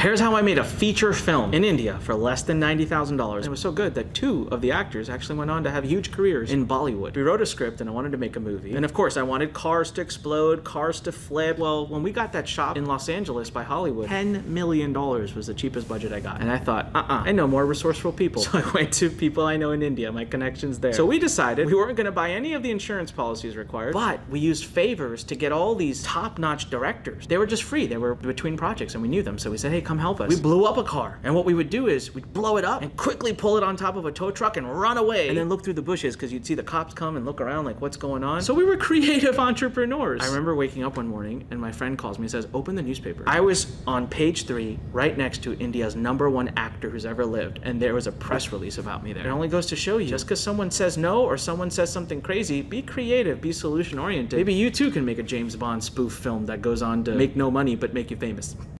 Here's how I made a feature film in India for less than $90,000. It was so good that two of the actors actually went on to have huge careers in Bollywood. We wrote a script and I wanted to make a movie. And of course, I wanted cars to explode, cars to flip. Well, when we got that shot in Los Angeles by Hollywood, $10 million was the cheapest budget I got. And I thought, I know more resourceful people. So I went to people I know in India, my connections there. So we decided we weren't gonna buy any of the insurance policies required, but we used favors to get all these top-notch directors. They were just free. They were between projects and we knew them. So we said, hey, come help us. We blew up a car. And what we would do is we'd blow it up and quickly pull it on top of a tow truck and run away and then look through the bushes because you'd see the cops come and look around like, what's going on? So we were creative entrepreneurs. I remember waking up one morning and my friend calls me and says, open the newspaper. I was on page 3, right next to India's #1 actor who's ever lived. And there was a press release about me there. It only goes to show you, just because someone says no or someone says something crazy, be creative, be solution oriented. Maybe you too can make a James Bond spoof film that goes on to make no money, but make you famous.